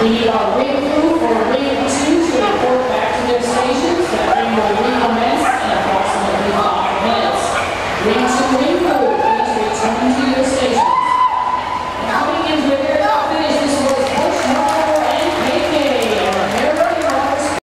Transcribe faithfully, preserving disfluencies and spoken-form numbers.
We need our ring crew or ring two to report back to their stations that we will recommend.